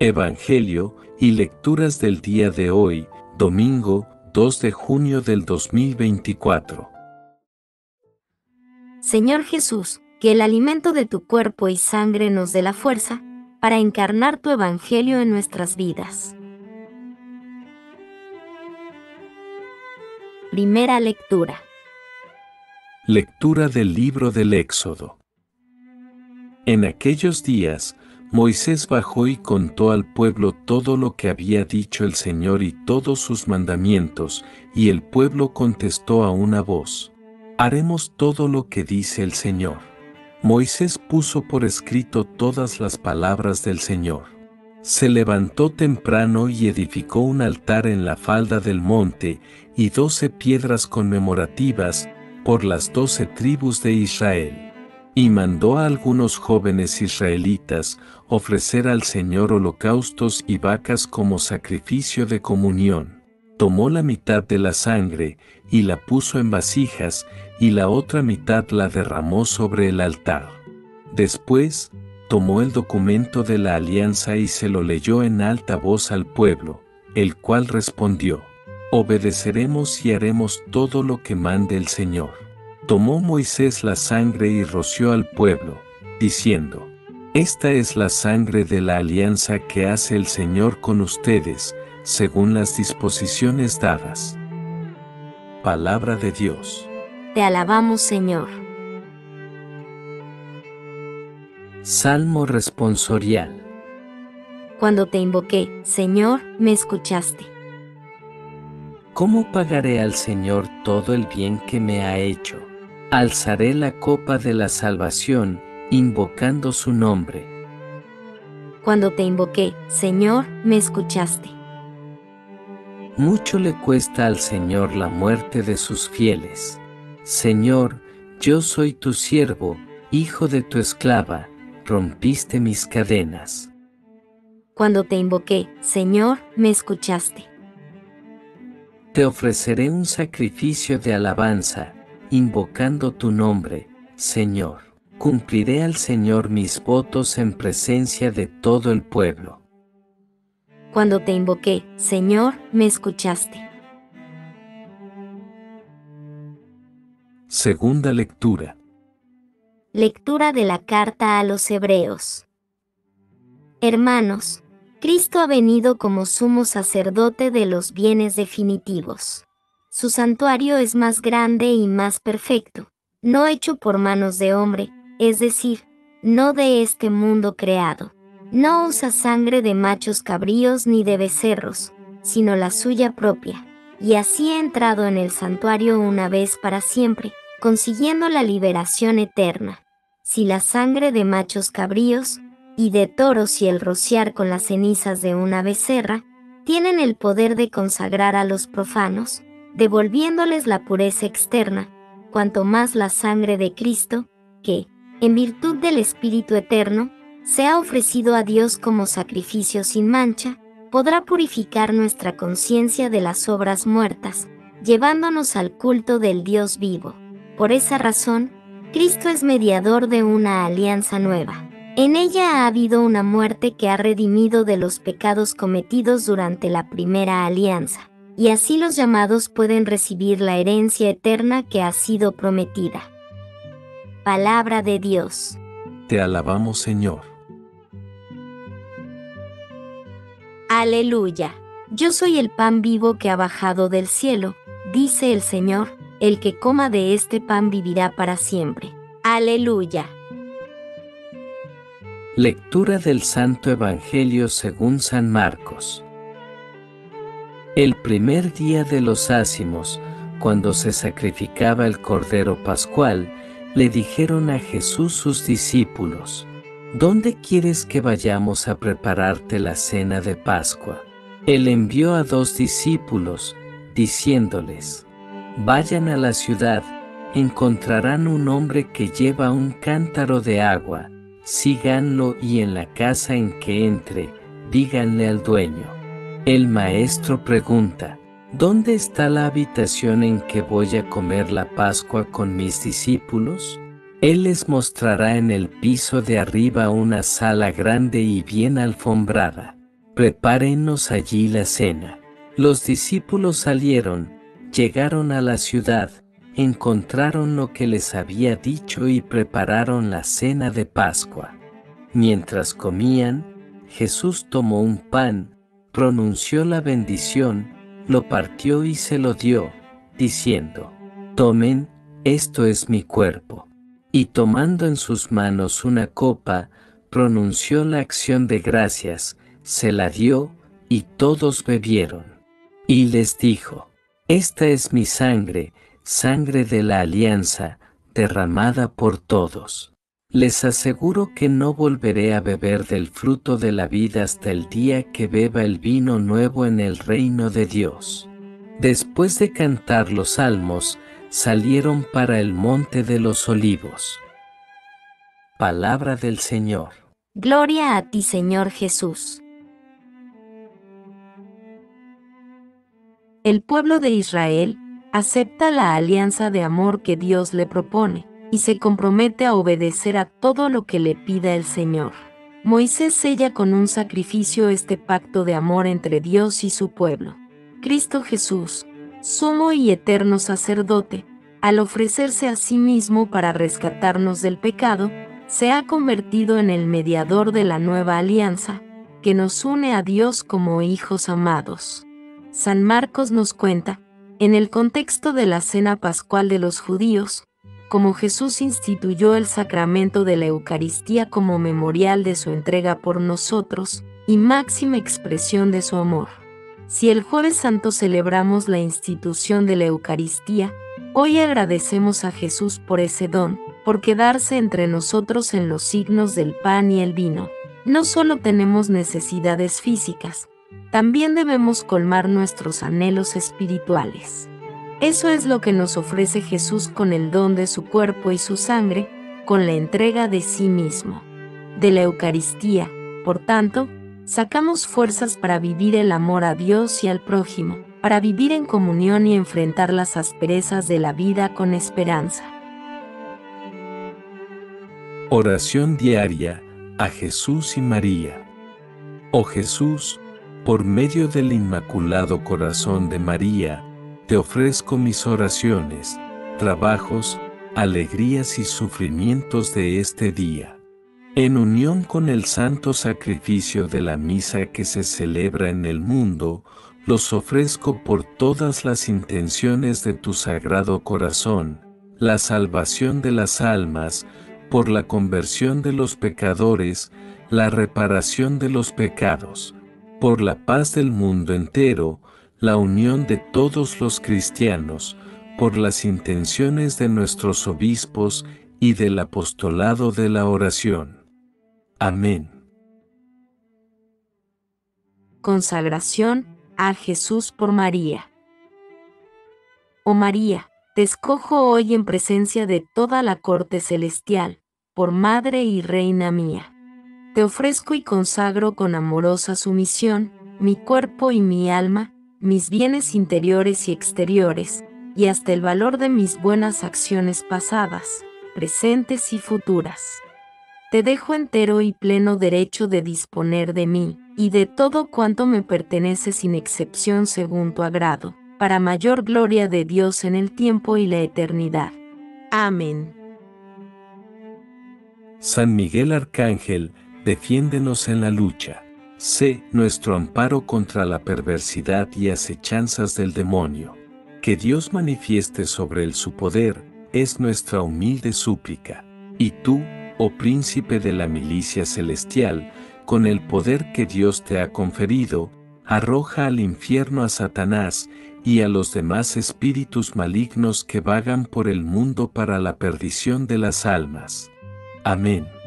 Evangelio y lecturas del día de hoy, domingo 2 de junio del 2024. Señor Jesús, que el alimento de tu cuerpo y sangre nos dé la fuerza para encarnar tu Evangelio en nuestras vidas. Primera lectura. Lectura del libro del Éxodo. En aquellos días, Moisés bajó y contó al pueblo todo lo que había dicho el Señor y todos sus mandamientos, y el pueblo contestó a una voz: haremos todo lo que dice el Señor. Moisés puso por escrito todas las palabras del Señor. Se levantó temprano y edificó un altar en la falda del monte, y 12 piedras conmemorativas, por las 12 tribus de Israel. Y mandó a algunos jóvenes israelitas ofrecer al Señor holocaustos y vacas como sacrificio de comunión. Tomó la mitad de la sangre, y la puso en vasijas, y la otra mitad la derramó sobre el altar. Después, tomó el documento de la alianza y se lo leyó en alta voz al pueblo, el cual respondió: obedeceremos y haremos todo lo que mande el Señor. Tomó Moisés la sangre y roció al pueblo, diciendo: esta es la sangre de la alianza que hace el Señor con ustedes, según las disposiciones dadas. Palabra de Dios. Te alabamos, Señor. Salmo responsorial. Cuando te invoqué, Señor, me escuchaste. ¿Cómo pagaré al Señor todo el bien que me ha hecho? Alzaré la copa de la salvación, invocando su nombre. Cuando te invoqué, Señor, me escuchaste. Mucho le cuesta al Señor la muerte de sus fieles. Señor, yo soy tu siervo, hijo de tu esclava, rompiste mis cadenas. Cuando te invoqué, Señor, me escuchaste. Te ofreceré un sacrificio de alabanza, invocando tu nombre, Señor. Cumpliré al Señor mis votos en presencia de todo el pueblo. Cuando te invoqué, Señor, me escuchaste. Segunda lectura. Lectura de la carta a los Hebreos. Hermanos, Cristo ha venido como sumo sacerdote de los bienes definitivos. Su santuario es más grande y más perfecto, no hecho por manos de hombre, es decir, no de este mundo creado. No usa sangre de machos cabríos ni de becerros, sino la suya propia, y así ha entrado en el santuario una vez para siempre, consiguiendo la liberación eterna. Si la sangre de machos cabríos y de toros y el rociar con las cenizas de una becerra tienen el poder de consagrar a los profanos, devolviéndoles la pureza externa, cuanto más la sangre de Cristo, que, en virtud del Espíritu Eterno, se ha ofrecido a Dios como sacrificio sin mancha, podrá purificar nuestra conciencia de las obras muertas, llevándonos al culto del Dios vivo. Por esa razón, Cristo es mediador de una alianza nueva. En ella ha habido una muerte que ha redimido de los pecados cometidos durante la primera alianza, y así los llamados pueden recibir la herencia eterna que ha sido prometida. Palabra de Dios. Te alabamos, Señor. Aleluya. Yo soy el pan vivo que ha bajado del cielo, dice el Señor, el que coma de este pan vivirá para siempre. Aleluya. Lectura del Santo Evangelio según San Marcos. El primer día de los ácimos, cuando se sacrificaba el Cordero Pascual, le dijeron a Jesús sus discípulos: ¿dónde quieres que vayamos a prepararte la cena de Pascua? Él envió a 2 discípulos, diciéndoles: vayan a la ciudad, encontrarán un hombre que lleva un cántaro de agua, síganlo y en la casa en que entre, díganle al dueño: el maestro pregunta, ¿dónde está la habitación en que voy a comer la Pascua con mis discípulos? Él les mostrará en el piso de arriba una sala grande y bien alfombrada. prepárennos allí la cena. Los discípulos salieron, llegaron a la ciudad, encontraron lo que les había dicho y prepararon la cena de Pascua. Mientras comían, Jesús tomó un pan, pronunció la bendición, lo partió y se lo dio, diciendo: «Tomen, esto es mi cuerpo». Y tomando en sus manos una copa, pronunció la acción de gracias, se la dio, y todos bebieron. Y les dijo: «Esta es mi sangre, sangre de la alianza, derramada por todos. Les aseguro que no volveré a beber del fruto de la vida hasta el día que beba el vino nuevo en el reino de Dios». Después de cantar los salmos, salieron para el monte de los olivos. Palabra del Señor. Gloria a ti, Señor Jesús. El pueblo de Israel acepta la alianza de amor que Dios le propone y se compromete a obedecer a todo lo que le pida el Señor. Moisés sella con un sacrificio este pacto de amor entre Dios y su pueblo. Cristo Jesús, sumo y eterno sacerdote, al ofrecerse a sí mismo para rescatarnos del pecado, se ha convertido en el mediador de la nueva alianza, que nos une a Dios como hijos amados. San Marcos nos cuenta, en el contexto de la cena pascual de los judíos, como Jesús instituyó el sacramento de la Eucaristía como memorial de su entrega por nosotros y máxima expresión de su amor. Si el Jueves Santo celebramos la institución de la Eucaristía, hoy agradecemos a Jesús por ese don, por quedarse entre nosotros en los signos del pan y el vino. No solo tenemos necesidades físicas, también debemos colmar nuestros anhelos espirituales. Eso es lo que nos ofrece Jesús con el don de su cuerpo y su sangre, con la entrega de sí mismo. De la Eucaristía, por tanto, sacamos fuerzas para vivir el amor a Dios y al prójimo, para vivir en comunión y enfrentar las asperezas de la vida con esperanza. Oración diaria a Jesús y María. Oh Jesús, por medio del Inmaculado Corazón de María, te ofrezco mis oraciones, trabajos, alegrías y sufrimientos de este día. En unión con el santo sacrificio de la misa que se celebra en el mundo, los ofrezco por todas las intenciones de tu Sagrado Corazón, la salvación de las almas, por la conversión de los pecadores, la reparación de los pecados, por la paz del mundo entero, la unión de todos los cristianos, por las intenciones de nuestros obispos y del apostolado de la oración. Amén. Consagración a Jesús por María. Oh María, te escojo hoy en presencia de toda la corte celestial, por Madre y Reina mía. Te ofrezco y consagro con amorosa sumisión, mi cuerpo y mi alma, mis bienes interiores y exteriores, y hasta el valor de mis buenas acciones pasadas, presentes y futuras. Te dejo entero y pleno derecho de disponer de mí, y de todo cuanto me pertenece sin excepción según tu agrado, para mayor gloria de Dios en el tiempo y la eternidad. Amén. San Miguel Arcángel, defiéndenos en la lucha. Sé nuestro amparo contra la perversidad y acechanzas del demonio. Que Dios manifieste sobre él su poder, es nuestra humilde súplica. Y tú, oh príncipe de la milicia celestial, con el poder que Dios te ha conferido, arroja al infierno a Satanás y a los demás espíritus malignos que vagan por el mundo para la perdición de las almas. Amén.